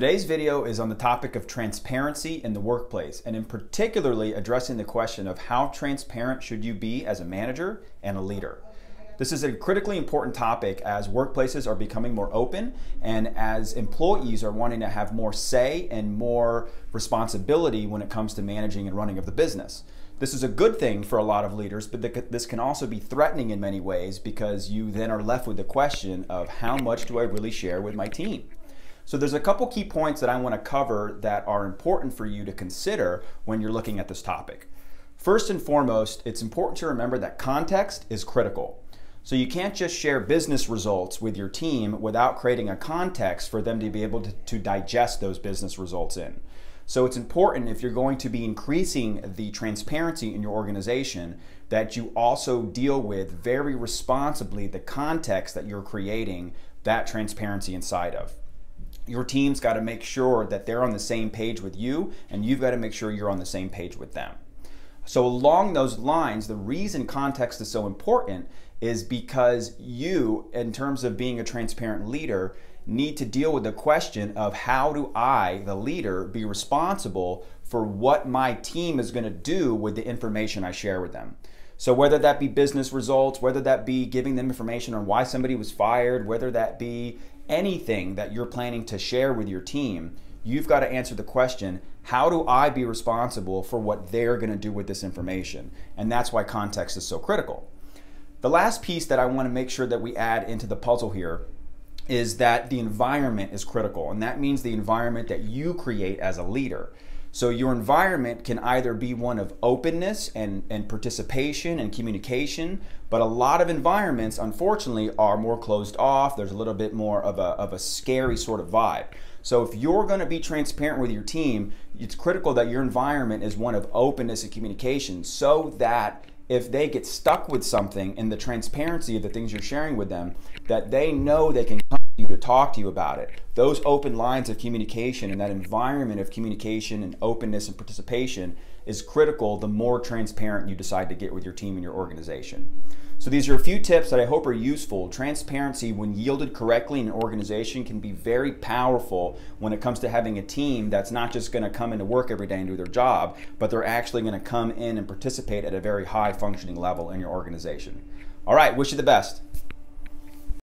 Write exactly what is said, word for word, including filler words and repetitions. Today's video is on the topic of transparency in the workplace, and in particularly addressing the question of how transparent should you be as a manager and a leader. This is a critically important topic as workplaces are becoming more open and as employees are wanting to have more say and more responsibility when it comes to managing and running of the business. This is a good thing for a lot of leaders, but this can also be threatening in many ways because you then are left with the question of how much do I really share with my team? So there's a couple key points that I want to cover that are important for you to consider when you're looking at this topic. First and foremost, it's important to remember that context is critical. So you can't just share business results with your team without creating a context for them to be able to, to digest those business results in. So it's important, if you're going to be increasing the transparency in your organization, that you also deal with very responsibly the context that you're creating that transparency inside of. Your team's got to make sure that they're on the same page with you, and you've got to make sure you're on the same page with them. So along those lines, the reason context is so important is because you, in terms of being a transparent leader, need to deal with the question of how do I, the leader, be responsible for what my team is going to do with the information I share with them. So whether that be business results, whether that be giving them information on why somebody was fired, whether that be anything that you're planning to share with your team, you've got to answer the question, how do I be responsible for what they're going to do with this information? And that's why context is so critical. The last piece that I want to make sure that we add into the puzzle here is that the environment is critical, and that means the environment that you create as a leader. So your environment can either be one of openness and, and participation and communication, but a lot of environments, unfortunately, are more closed off. There's a little bit more of a, of a scary sort of vibe. So if you're going to be transparent with your team, it's critical that your environment is one of openness and communication so that if they get stuck with something in the transparency of the things you're sharing with them, that they know they can come to you to talk to you about it. Those open lines of communication and that environment of communication and openness and participation is critical the more transparent you decide to get with your team and your organization. So these are a few tips that I hope are useful. Transparency, when yielded correctly in an organization, can be very powerful when it comes to having a team that's not just going to come into work every day and do their job, but they're actually going to come in and participate at a very high functioning level in your organization. All right, wish you the best.